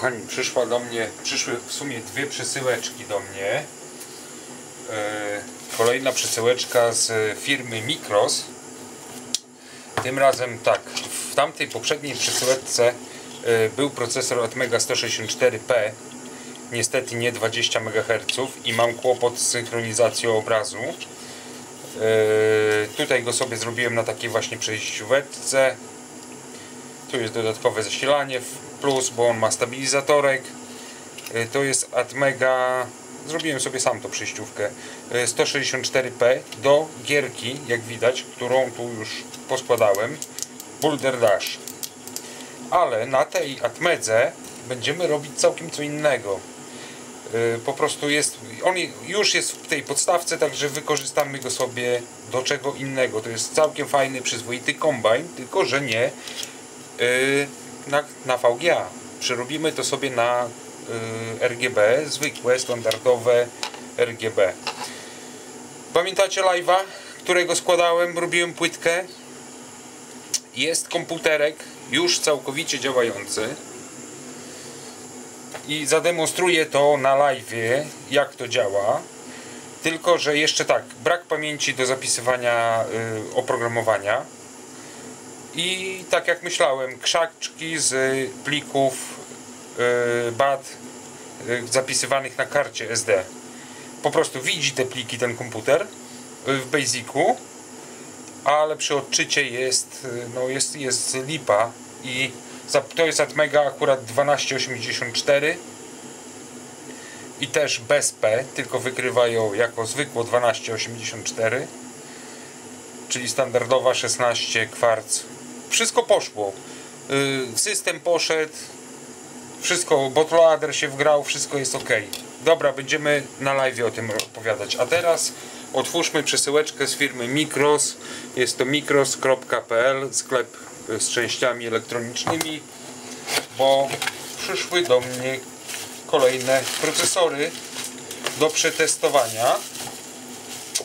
kochani, przyszły w sumie dwie przesyłeczki do mnie. Kolejna przesyłeczka z firmy Micros. Tym razem tak, w tamtej poprzedniej przesyłeczce był procesor Atmega 1284P, niestety nie 20 MHz i mam kłopot z synchronizacją obrazu. Tutaj go sobie zrobiłem na takiej właśnie przejściówce. Tu jest dodatkowe zasilanie w plus, bo on ma stabilizatorek. To jest Atmega, zrobiłem sobie sam tą przejściówkę, 164P do gierki, jak widać, którą tu już poskładałem, Boulder Dash. Ale na tej Atmedze będziemy robić całkiem co innego. Po prostu jest, on już jest w tej podstawce, także wykorzystamy go sobie do czego innego. To jest całkiem fajny, przyzwoity kombajn, tylko że nie na VGA. Przerobimy to sobie na RGB, zwykłe, standardowe RGB. Pamiętacie live'a, którego składałem, robiłem płytkę? Jest komputerek już całkowicie działający i zademonstruję to na live'ie, jak to działa. Tylko że jeszcze tak, brak pamięci do zapisywania oprogramowania i tak jak myślałem, krzaczki z plików BAT zapisywanych na karcie SD. Po prostu widzi te pliki ten komputer w Basicu, ale przy odczycie jest, no jest lipa. I to jest Atmega akurat 1284 i też bez P, tylko wykrywa ją jako zwykło 1284, czyli standardowa 16 kwarc. Wszystko poszło, system poszedł, wszystko, bootloader się wgrał, wszystko jest ok. Dobra, będziemy na live o tym opowiadać. A teraz otwórzmy przesyłeczkę z firmy Micros. Jest to Micros.pl, sklep z częściami elektronicznymi, bo przyszły do mnie kolejne procesory do przetestowania.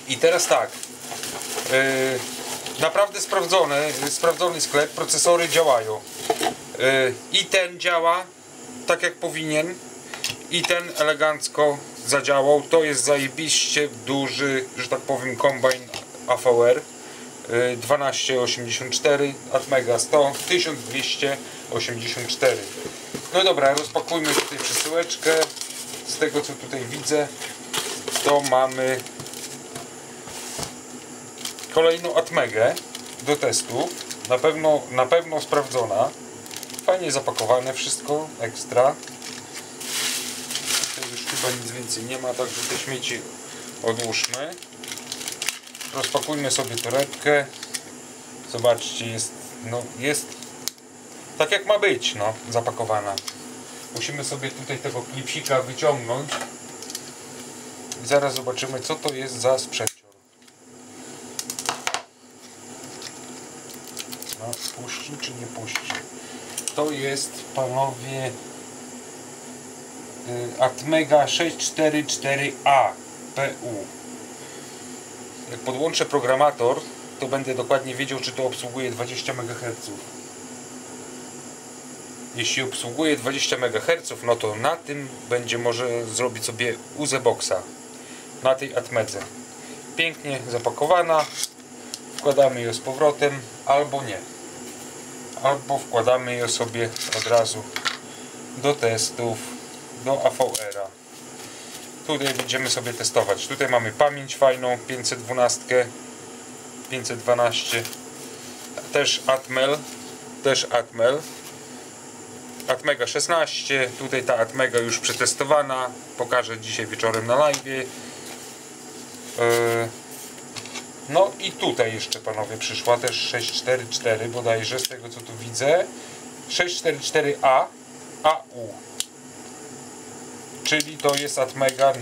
I teraz tak, naprawdę sprawdzony sklep, procesory działają. I ten działa tak jak powinien, i ten elegancko zadziałał. To jest zajebiście duży, że tak powiem, kombajn AVR 1284 Atmega 100 1284. No dobra, rozpakujmy tutaj przesyłeczkę. Z tego co tutaj widzę, to mamy kolejną Atmegę do testu, na pewno sprawdzona. Fajnie zapakowane wszystko, ekstra. Tutaj już chyba nic więcej nie ma, także te śmieci odłóżmy. Rozpakujmy sobie torebkę. Zobaczcie, jest tak jak ma być, no, zapakowana. Musimy sobie tutaj tego klipsika wyciągnąć. I zaraz zobaczymy, co to jest za sprzęcior. No, puści czy nie puści? To jest, panowie, Atmega 644A PU. Jak podłączę programator, to będę dokładnie wiedział, czy to obsługuje 20 MHz. Jeśli obsługuje 20 MHz, no to na tym będzie może zrobić sobie UZ boxa, na tej Atmedze. Pięknie zapakowana. Wkładamy ją z powrotem, albo nie. Albo wkładamy je sobie od razu do testów, do AVR-a. Tutaj będziemy sobie testować. Tutaj mamy pamięć fajną, 512, też Atmel, Atmega 16, tutaj ta Atmega już przetestowana, pokażę dzisiaj wieczorem na live'ie. No i tutaj jeszcze, panowie, przyszła też 644, bodajże, z tego co tu widzę, 644A AU, czyli to jest Atmega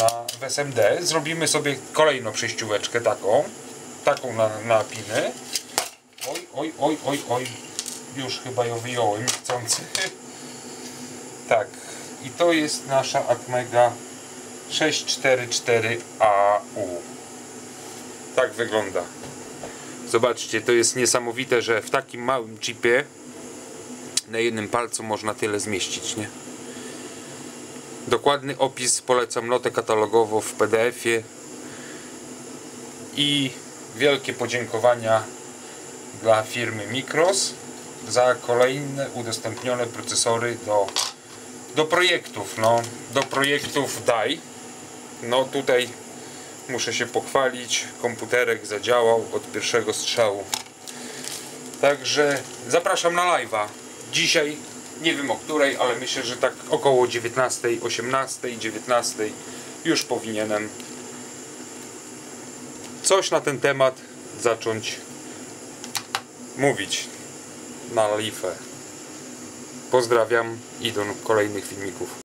w SMD. Zrobimy sobie kolejną przejścióweczkę taką na piny. Oj, już chyba ją wyjąłem chcący. Tak, i to jest nasza Atmega 644AU. Tak wygląda. Zobaczcie, to jest niesamowite, że w takim małym chipie na jednym palcu można tyle zmieścić, nie? Dokładny opis polecam lotę katalogową w PDF-ie. I wielkie podziękowania dla firmy Micros za kolejne udostępnione procesory do projektów, do projektów DAI. No tutaj muszę się pochwalić, komputerek zadziałał od pierwszego strzału. Także zapraszam na live'a dzisiaj, nie wiem o której, ale myślę, że tak około 19 już powinienem coś na ten temat zacząć mówić na live. Pozdrawiam i do kolejnych filmików.